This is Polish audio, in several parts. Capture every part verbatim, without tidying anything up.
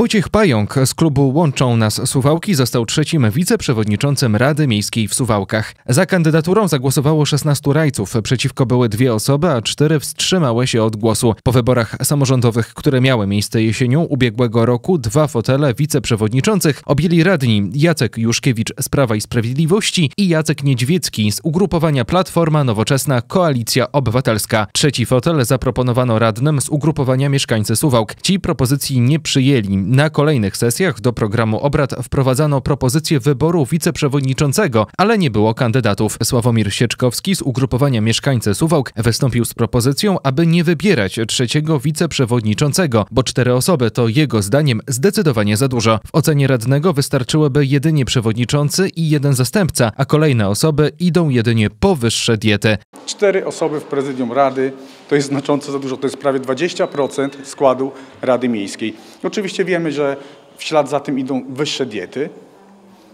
Wojciech Pająk z klubu Łączą Nas Suwałki został trzecim wiceprzewodniczącym Rady Miejskiej w Suwałkach. Za kandydaturą zagłosowało szesnastu rajców, przeciwko były dwie osoby, a cztery wstrzymały się od głosu. Po wyborach samorządowych, które miały miejsce jesienią ubiegłego roku, dwa fotele wiceprzewodniczących objęli radni Jacek Juszkiewicz z Prawa i Sprawiedliwości i Jacek Niedźwiecki z ugrupowania Platforma Nowoczesna Koalicja Obywatelska. Trzeci fotel zaproponowano radnym z ugrupowania Mieszkańcy Suwałk. Ci propozycji nie przyjęli. Na kolejnych sesjach do programu obrad wprowadzano propozycję wyboru wiceprzewodniczącego, ale nie było kandydatów. Sławomir Sieczkowski z ugrupowania Mieszkańcy Suwałk wystąpił z propozycją, aby nie wybierać trzeciego wiceprzewodniczącego, bo cztery osoby to jego zdaniem zdecydowanie za dużo. W ocenie radnego wystarczyłyby jedynie przewodniczący i jeden zastępca, a kolejne osoby idą jedynie po wyższe diety. Cztery osoby w prezydium Rady to jest znacząco za dużo, to jest prawie dwadzieścia procent składu Rady Miejskiej. Oczywiście wiemy, że w ślad za tym idą wyższe diety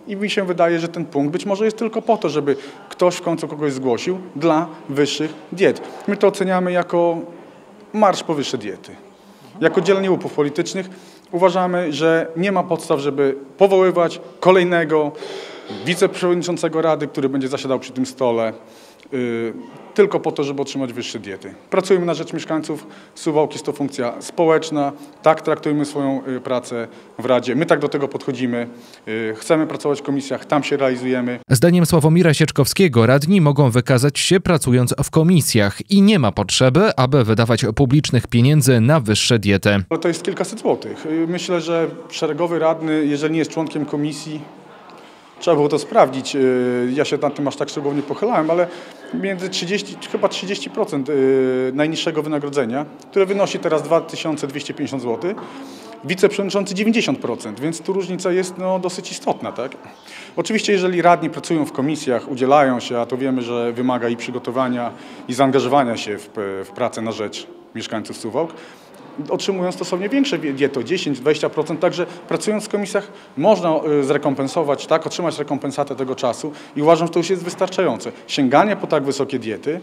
i mi się wydaje, że ten punkt być może jest tylko po to, żeby ktoś w końcu kogoś zgłosił dla wyższych diet. My to oceniamy jako marsz po wyższe diety. Jako dzielenie łupów politycznych uważamy, że nie ma podstaw, żeby powoływać kolejnego wiceprzewodniczącego Rady, który będzie zasiadał przy tym stole yy, tylko po to, żeby otrzymać wyższe diety. Pracujemy na rzecz mieszkańców Suwałk, jest to funkcja społeczna, tak traktujemy swoją yy, pracę w Radzie, my tak do tego podchodzimy, yy, chcemy pracować w komisjach, tam się realizujemy. Zdaniem Sławomira Sieczkowskiego radni mogą wykazać się pracując w komisjach i nie ma potrzeby, aby wydawać publicznych pieniędzy na wyższe diety. To jest kilkaset złotych. Yy, myślę, że szeregowy radny, jeżeli nie jest członkiem komisji, trzeba było to sprawdzić, ja się nad tym aż tak szczegółowo nie pochylałem, ale między trzydzieści, chyba trzydzieści procent najniższego wynagrodzenia, które wynosi teraz dwa tysiące dwieście pięćdziesiąt złotych, wiceprzewodniczący dziewięćdziesiąt procent, więc tu różnica jest no, dosyć istotna, tak? Oczywiście jeżeli radni pracują w komisjach, udzielają się, a to wiemy, że wymaga i przygotowania i zaangażowania się w, w pracę na rzecz mieszkańców Suwałk, otrzymują stosownie większe diety, dziesięć do dwudziestu procent, także pracując w komisjach można zrekompensować, tak, otrzymać rekompensatę tego czasu i uważam, że to już jest wystarczające. Sięganie po tak wysokie diety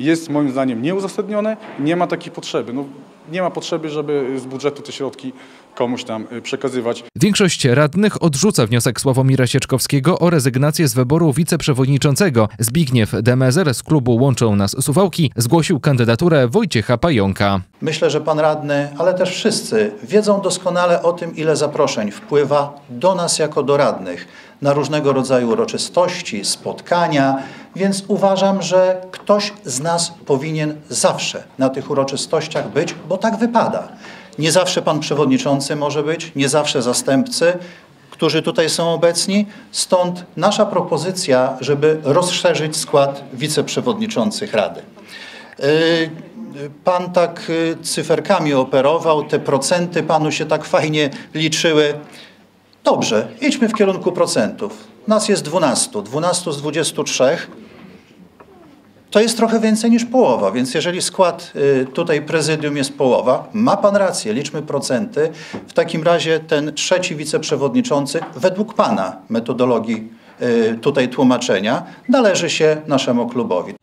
jest moim zdaniem nieuzasadnione, nie ma takiej potrzeby. No, nie ma potrzeby, żeby z budżetu te środki komuś tam przekazywać. Większość radnych odrzuca wniosek Sławomira Sieczkowskiego o rezygnację z wyboru wiceprzewodniczącego. Zbigniew de-Mezer z klubu Łączą Nas Suwałki zgłosił kandydaturę Wojciecha Pająka. Myślę, że pan radny, ale też wszyscy wiedzą doskonale o tym, ile zaproszeń wpływa do nas jako do radnych na różnego rodzaju uroczystości, spotkania, więc uważam, że ktoś z nas powinien zawsze na tych uroczystościach być, bo tak wypada. Nie zawsze pan przewodniczący może być, nie zawsze zastępcy, którzy tutaj są obecni. Stąd nasza propozycja, żeby rozszerzyć skład wiceprzewodniczących Rady. Pan tak cyferkami operował, te procenty panu się tak fajnie liczyły. Dobrze, idźmy w kierunku procentów. Nas jest dwunastu, dwunastu z dwudziestu trzech. To jest trochę więcej niż połowa, więc jeżeli skład y, tutaj prezydium jest połowa, ma pan rację, liczmy procenty. W takim razie ten trzeci wiceprzewodniczący według pana metodologii y, tutaj tłumaczenia należy się naszemu klubowi.